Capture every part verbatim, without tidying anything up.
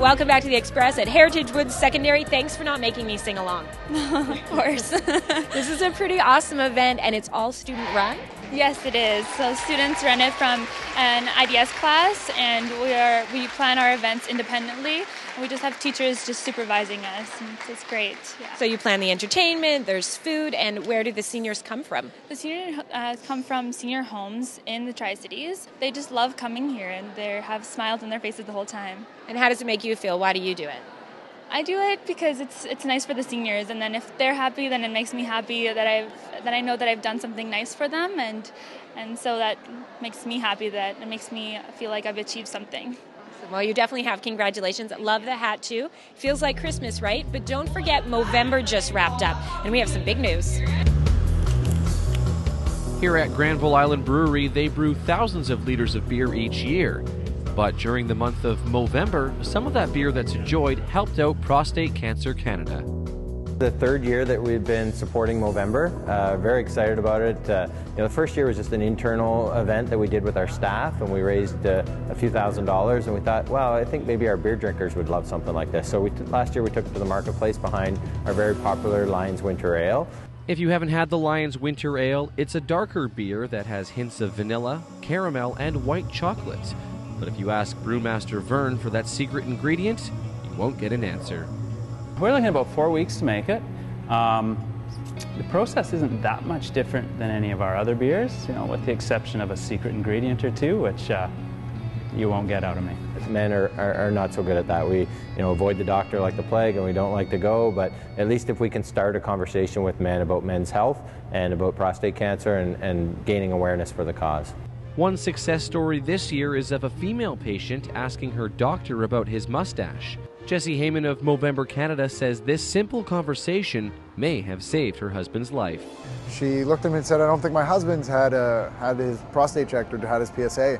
Welcome back to The Express at Heritage Woods Secondary. Thanks for not making me sing along. Of course. This is a pretty awesome event, and it's all student run? Yes, it is. So students run it from an I D S class, and we are we plan our events independently. We just have teachers just supervising us, and it's, it's great. Yeah. So you plan the entertainment, there's food, and where do the seniors come from? The seniors uh, come from senior homes in the Tri-Cities. They just love coming here, and they have smiles on their faces the whole time. And how does it make you feel? Why do you do it? I do it because it's it's nice for the seniors, and then if they're happy, then it makes me happy that I've that I know that I've done something nice for them, and and so that makes me happy. That it makes me feel like I've achieved something. Awesome. Well, you definitely have. Congratulations! Love the hat too. Feels like Christmas, right? But don't forget, Movember just wrapped up, and we have some big news. Here at Granville Island Brewery, they brew thousands of liters of beer each year. But during the month of Movember, some of that beer that's enjoyed helped out Prostate Cancer Canada. The third year that we've been supporting Movember, uh, very excited about it. Uh, you know, the first year was just an internal event that we did with our staff, and we raised uh, a few thousand dollars, and we thought, well, I think maybe our beer drinkers would love something like this. So we t last year we took it to the marketplace behind our very popular Lions Winter Ale. If you haven't had the Lions Winter Ale, it's a darker beer that has hints of vanilla, caramel, and white chocolate. But if you ask brewmaster Vern for that secret ingredient, you won't get an answer. We're looking at about four weeks to make it. Um, the process isn't that much different than any of our other beers, you know, with the exception of a secret ingredient or two, which uh, you won't get out of me. Men are, are, are not so good at that. We, you know, avoid the doctor like the plague, and we don't like to go, but at least if we can start a conversation with men about men's health and about prostate cancer and, and gaining awareness for the cause. One success story this year is of a female patient asking her doctor about his mustache. Jessie Heyman of Movember Canada says this simple conversation may have saved her husband's life. She looked at him and said, I don't think my husband's had, a, had his prostate checked or had his P S A.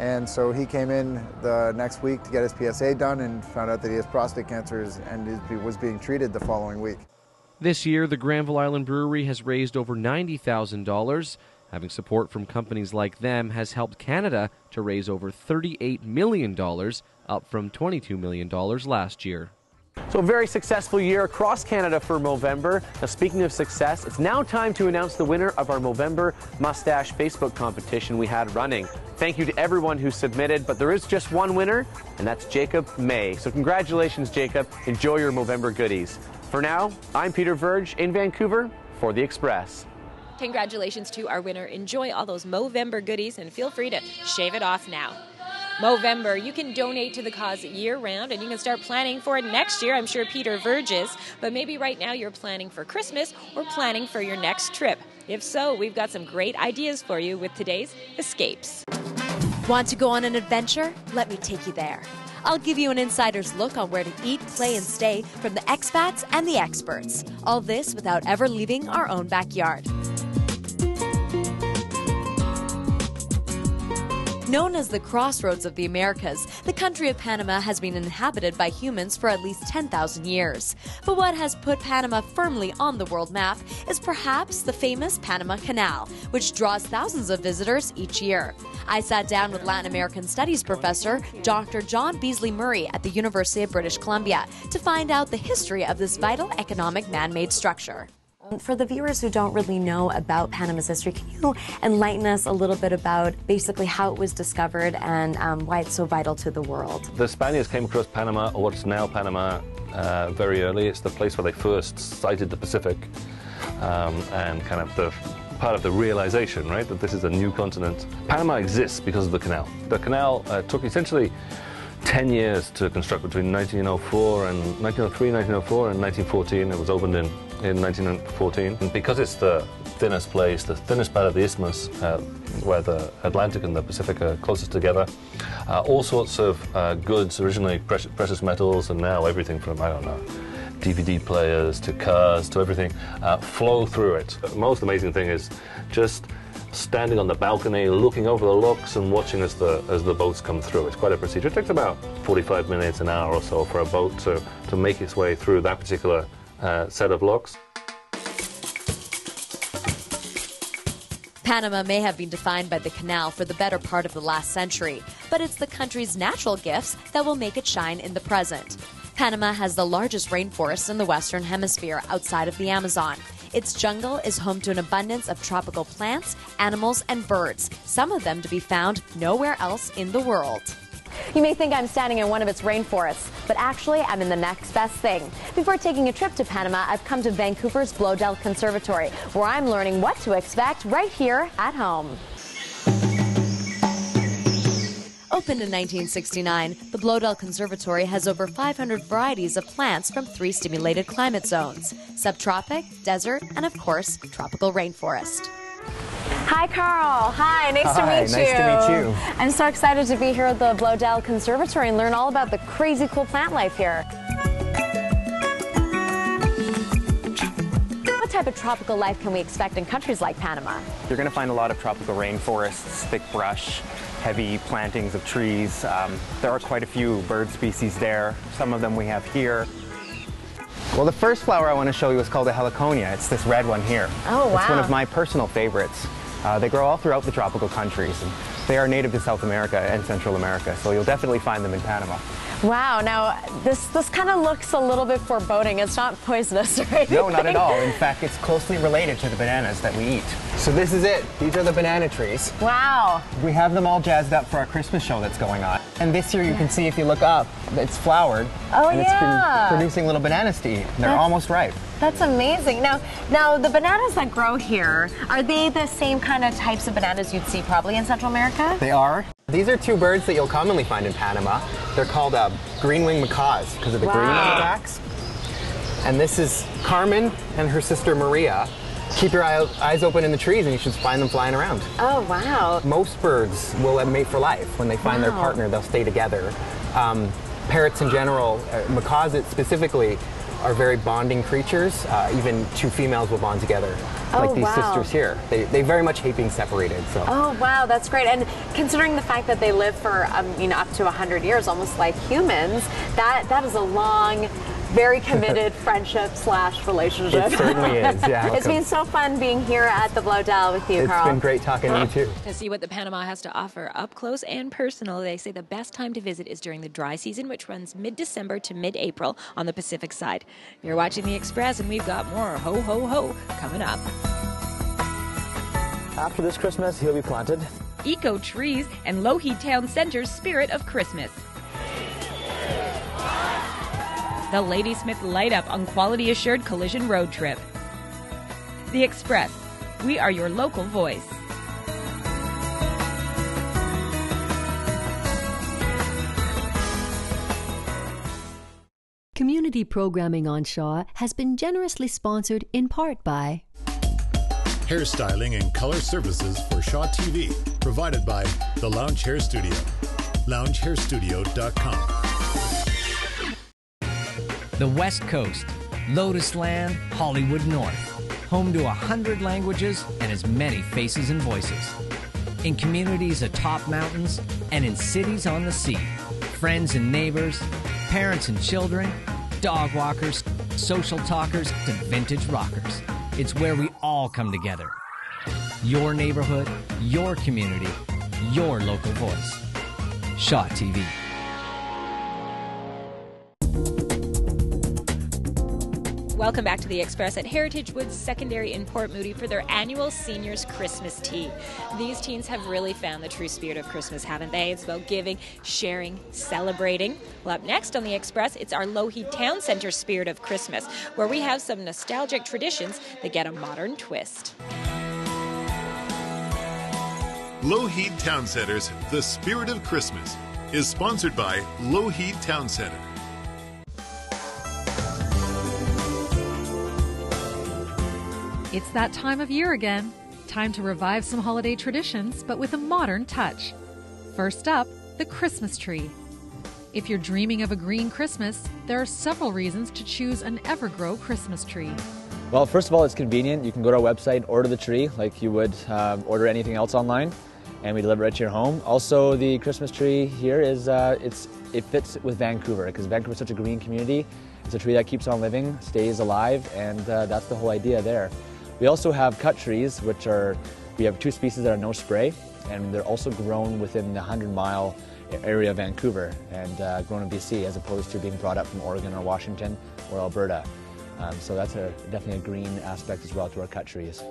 And so he came in the next week to get his P S A done and found out that he has prostate cancer and was being treated the following week. This year, the Granville Island Brewery has raised over ninety thousand dollars. Having support from companies like them has helped Canada to raise over thirty-eight million dollars, up from twenty-two million dollars last year. So a very successful year across Canada for Movember. Now, speaking of success, it's now time to announce the winner of our Movember Mustache Facebook competition we had running. Thank you to everyone who submitted, but there is just one winner, and that's Jacob May. So congratulations, Jacob. Enjoy your Movember goodies. For now, I'm Peter Verge in Vancouver for The Express. Congratulations to our winner. Enjoy all those Movember goodies and feel free to shave it off now. Movember, you can donate to the cause year-round, and you can start planning for it next year. I'm sure Peter Verge is, but maybe right now you're planning for Christmas or planning for your next trip. If so, we've got some great ideas for you with today's Escapes. Want to go on an adventure? Let me take you there. I'll give you an insider's look on where to eat, play, and stay from the expats and the experts. All this without ever leaving our own backyard. Known as the crossroads of the Americas, the country of Panama has been inhabited by humans for at least ten thousand years. But what has put Panama firmly on the world map is perhaps the famous Panama Canal, which draws thousands of visitors each year. I sat down with Latin American Studies professor Doctor John Beasley Murray at the University of British Columbia to find out the history of this vital economic man-made structure. For the viewers who don't really know about Panama's history, can you enlighten us a little bit about basically how it was discovered and um, why it's so vital to the world? The Spaniards came across Panama, or what's now Panama, uh, very early. It's the place where they first sighted the Pacific, um, and kind of the part of the realization, right, that this is a new continent. Panama exists because of the canal. The canal uh, took essentially ten years to construct between nineteen oh four and nineteen oh three, nineteen oh four, and nineteen fourteen. It was opened in, in nineteen fourteen. And because it's the thinnest place, the thinnest part of the isthmus, uh, where the Atlantic and the Pacific are closest together, uh, all sorts of uh, goods, originally precious, precious metals, and now everything from, I don't know, D V D players to cars to everything, uh, flow through it. The most amazing thing is just standing on the balcony, looking over the locks and watching as the as the boats come through. It's quite a procedure. It takes about forty-five minutes, an hour or so for a boat to, to make its way through that particular uh, set of locks. Panama may have been defined by the canal for the better part of the last century, but it's the country's natural gifts that will make it shine in the present. Panama has the largest rainforest in the Western Hemisphere outside of the Amazon. Its jungle is home to an abundance of tropical plants, animals, and birds, some of them to be found nowhere else in the world. You may think I'm standing in one of its rainforests, but actually I'm in the next best thing. Before taking a trip to Panama, I've come to Vancouver's Bloedel Conservatory, where I'm learning what to expect right here at home. Opened in nineteen sixty-nine, the Bloedel Conservatory has over five hundred varieties of plants from three stimulated climate zones: subtropic, desert, and of course, tropical rainforest. Hi, Carl. Hi, nice Hi, to meet nice you. Nice to meet you. I'm so excited to be here at the Bloedel Conservatory and learn all about the crazy cool plant life here. What type of tropical life can we expect in countries like Panama? You're going to find a lot of tropical rainforests, thick brush, heavy plantings of trees. Um, there are quite a few bird species there. Some of them we have here. Well, the first flower I want to show you is called a heliconia. It's this red one here. Oh, wow. It's one of my personal favorites. Uh, they grow all throughout the tropical countries. And they are native to South America and Central America, so you'll definitely find them in Panama. Wow, now this, this kind of looks a little bit foreboding. It's not poisonous or anything. No, not at all. In fact, it's closely related to the bananas that we eat. So this is it. These are the banana trees. Wow. We have them all jazzed up for our Christmas show that's going on. And this year you can see, if you look up, it's flowered. Oh, and yeah. It's been producing little bananas to eat. They're that's, almost ripe. That's amazing. Now, now, the bananas that grow here, are they the same kind of types of bananas you'd see probably in Central America? They are. These are two birds that you'll commonly find in Panama. They're called uh, green-winged macaws because of the wow. green on the backs. And this is Carmen and her sister Maria. Keep your eye, eyes open in the trees and you should find them flying around. Oh, wow. Most birds will mate for life. When they find wow. their partner, they'll stay together. Um, parrots in general, uh, macaws specifically, are very bonding creatures. Uh, even two females will bond together. Oh, like these wow. sisters here. They, they very much hate being separated. So. Oh, wow, that's great. And considering the fact that they live for um, you know, up to one hundred years, almost like humans, that, that is a long, very committed friendship slash relationship. It certainly is, yeah. It's welcome. Been so fun being here at the Bloedel with you, it's Carl. It's been great talking to you, too. To see what the Panama has to offer up close and personal, they say the best time to visit is during the dry season, which runs mid-December to mid-April on the Pacific side. You're watching The Express, and we've got more Ho Ho Ho coming up. After this Christmas, he'll be planted. Eco trees and Lougheed Town Centre's Spirit of Christmas. The Ladysmith light up on Quality Assured Collision Road Trip. The Express. We are your local voice. Community programming on Shaw has been generously sponsored in part by hairstyling and color services for Shaw T V, provided by The Lounge Hair Studio, lounge hair studio dot com. The West Coast, Lotus Land, Hollywood North, home to one hundred languages and as many faces and voices. In communities atop mountains and in cities on the sea, friends and neighbors, parents and children, dog walkers, social talkers, and vintage rockers. It's where we all come together. Your neighborhood, your community, your local voice. Shaw T V. Welcome back to The Express at Heritage Woods Secondary in Port Moody for their annual Seniors Christmas Tea. These teens have really found the true spirit of Christmas, haven't they? It's about giving, sharing, celebrating. Well, up next on The Express, it's our Lougheed Town Centre Spirit of Christmas, where we have some nostalgic traditions that get a modern twist. Lougheed Town Centre's The Spirit of Christmas is sponsored by Lougheed Town Centre. It's that time of year again. Time to revive some holiday traditions, but with a modern touch. First up, the Christmas tree. If you're dreaming of a green Christmas, there are several reasons to choose an Evergrow Christmas tree. Well, first of all, it's convenient. You can go to our website and order the tree like you would um, order anything else online, and we deliver it to your home. Also, the Christmas tree here, is uh, it's it fits with Vancouver, because Vancouver is such a green community. It's a tree that keeps on living, stays alive, and uh, that's the whole idea there. We also have cut trees, which are We have two species that are no spray, and they're also grown within the hundred mile area of Vancouver and uh, grown in B C, as opposed to being brought up from Oregon or Washington or Alberta. Um, so that's a, definitely a green aspect as well to our cut trees.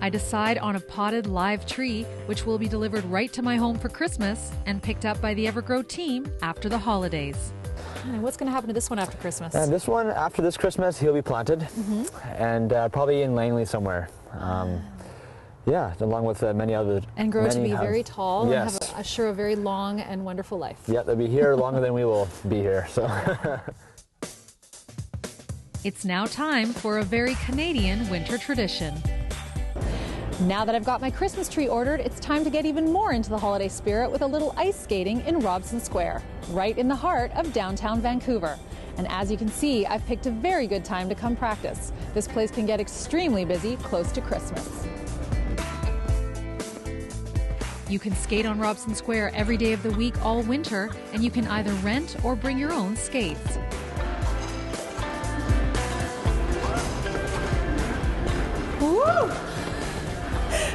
I decide on a potted live tree, which will be delivered right to my home for Christmas and picked up by the Evergrow team after the holidays. And what's going to happen to this one after Christmas? Uh, this one, after this Christmas, he'll be planted, mm-hmm. and uh, probably in Langley somewhere. Um, yeah, along with uh, many other. And grow to be have, very tall yes. and have, a, sure, a very long and wonderful life. Yeah, they'll be here longer than we will be here. So. It's now time for a very Canadian winter tradition. Now that I've got my Christmas tree ordered, it's time to get even more into the holiday spirit with a little ice skating in Robson Square, right in the heart of downtown Vancouver. And as you can see, I've picked a very good time to come practice. This place can get extremely busy close to Christmas. You can skate on Robson Square every day of the week all winter, and you can either rent or bring your own skates. Woo!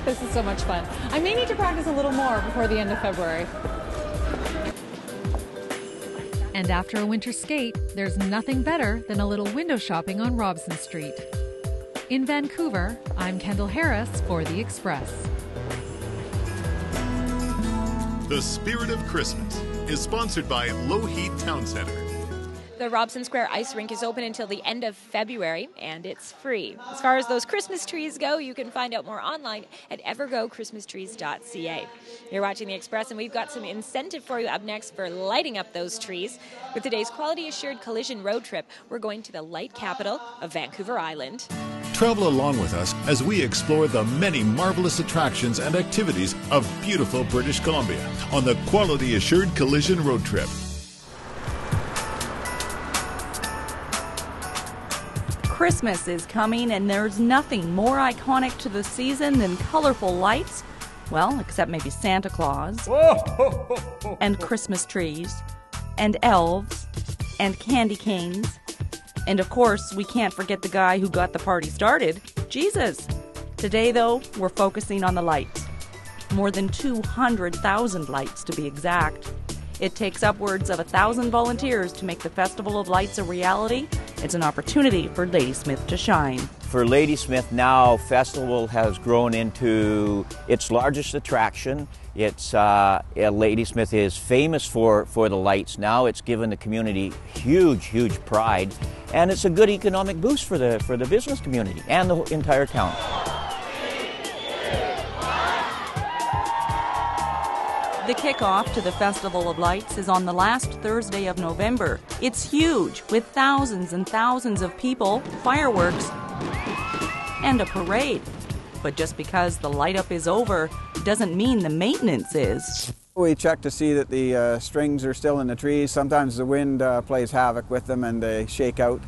This is so much fun. I may need to practice a little more before the end of February. And after a winter skate, there's nothing better than a little window shopping on Robson Street. In Vancouver, I'm Kendall Harris for The Express. The Spirit of Christmas is sponsored by Lougheed Town Centre. The Robson Square Ice Rink is open until the end of February, and it's free. As far as those Christmas trees go, you can find out more online at evergo christmas trees dot c a. You're watching The Express, and we've got some incentive for you up next for lighting up those trees. With today's Quality Assured Collision road trip, we're going to the light capital of Vancouver Island. Travel along with us as we explore the many marvelous attractions and activities of beautiful British Columbia on the Quality Assured Collision road trip. Christmas is coming, and there's nothing more iconic to the season than colorful lights, well, except maybe Santa Claus, and Christmas trees, and elves, and candy canes, and of course, we can't forget the guy who got the party started, Jesus. Today, though, we're focusing on the lights. More than two hundred thousand lights, to be exact. It takes upwards of a thousand volunteers to make the Festival of Lights a reality. It's an opportunity for Ladysmith to shine. For Ladysmith now, Festival has grown into its largest attraction. It's, uh, Ladysmith is famous for, for the lights now. It's given the community huge, huge pride. And it's a good economic boost for the, for the business community and the entire town. The kickoff to the Festival of Lights is on the last Thursday of November. It's huge, with thousands and thousands of people, fireworks, and a parade. But just because the light up is over doesn't mean the maintenance is. We check to see that the uh, strings are still in the trees. Sometimes the wind uh, plays havoc with them and they shake out.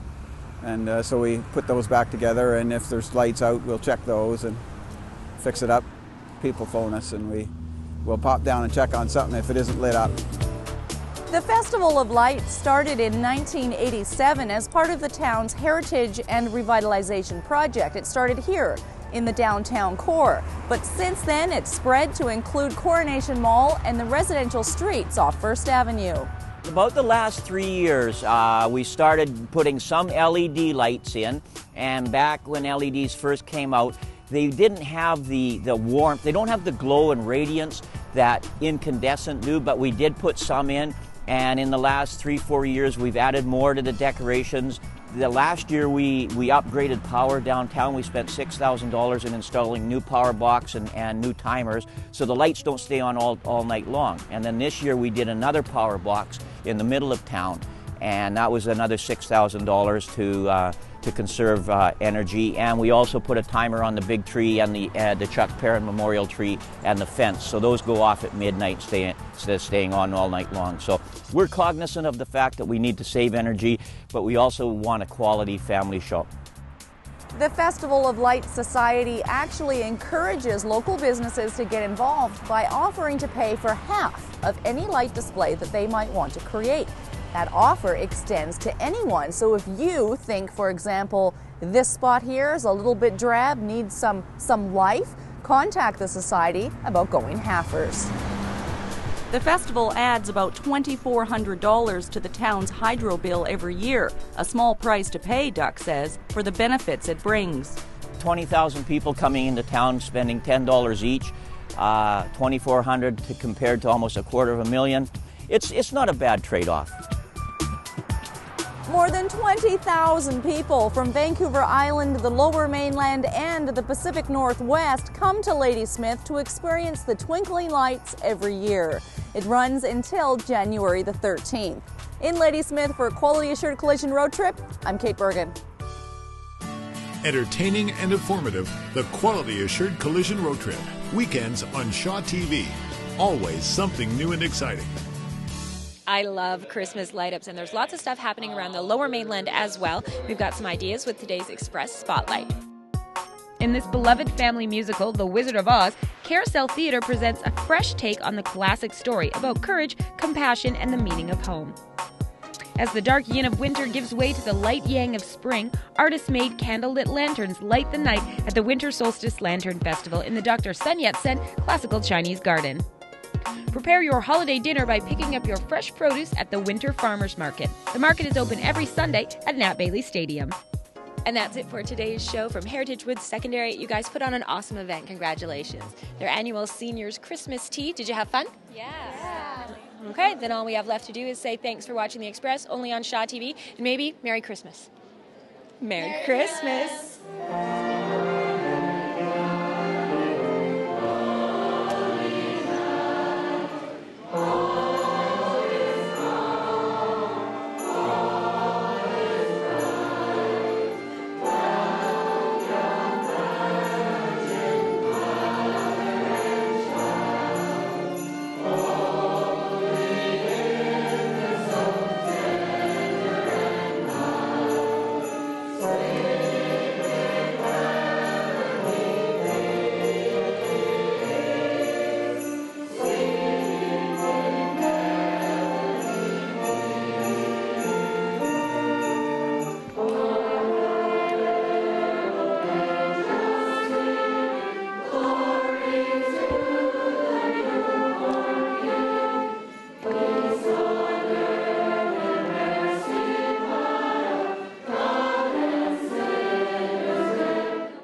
And uh, so we put those back together, and if there's lights out, we'll check those and fix it up. People phone us and we We'll pop down and check on something if it isn't lit up. The Festival of Lights started in nineteen eighty-seven as part of the town's heritage and revitalization project. It started here in the downtown core, but since then it's spread to include Coronation Mall and the residential streets off First Avenue. About the last three years, uh, we started putting some L E D lights in, and back when L E Ds first came out, they didn't have the, the warmth, they don't have the glow and radiance that incandescent do, but we did put some in, and in the last three, four years we've added more to the decorations. The last year we, we upgraded power downtown. We spent six thousand dollars in installing new power box and, and new timers, so the lights don't stay on all, all night long. And then this year we did another power box in the middle of town, and that was another six thousand dollars to uh, to conserve uh, energy. And we also put a timer on the big tree and the, uh, the Chuck Perrin Memorial tree and the fence. So those go off at midnight, stay, staying on all night long. So we're cognizant of the fact that we need to save energy, but we also want a quality family shop. The Festival of Lights Society actually encourages local businesses to get involved by offering to pay for half of any light display that they might want to create. That offer extends to anyone. So if you think, for example, this spot here is a little bit drab, needs some, some life, contact the Society about going halfers. The festival adds about twenty-four hundred dollars to the town's hydro bill every year, a small price to pay, Duck says, for the benefits it brings. twenty thousand people coming into town spending ten dollars each, uh, twenty-four hundred dollars to, compared to almost a quarter of a million. It's, it's not a bad trade-off. More than twenty thousand people from Vancouver Island, the Lower Mainland and the Pacific Northwest come to Ladysmith to experience the twinkling lights every year. It runs until January the thirteenth. In Ladysmith for Quality Assured Collision Road Trip, I'm Kait Burgan. Entertaining and informative, the Quality Assured Collision Road Trip. Weekends on Shaw T V. Always something new and exciting. I love Christmas light-ups, and there's lots of stuff happening around the Lower Mainland as well. We've got some ideas with today's Express Spotlight. In this beloved family musical, The Wizard of Oz, Carousel Theatre presents a fresh take on the classic story about courage, compassion, and the meaning of home. As the dark yin of winter gives way to the light yang of spring, artists made candlelit lanterns light the night at the Winter Solstice Lantern Festival in the Doctor Sun Yat-sen classical Chinese garden. Prepare your holiday dinner by picking up your fresh produce at the Winter Farmers Market. The market is open every Sunday at Nat Bailey Stadium. And that's it for today's show from Heritage Woods Secondary. You guys put on an awesome event. Congratulations. Their annual Seniors Christmas Tea. Did you have fun? Yeah. yeah. Okay, then all we have left to do is say thanks for watching The Express, only on Shaw T V, and maybe Merry Christmas. Merry, Merry Christmas. Christmas.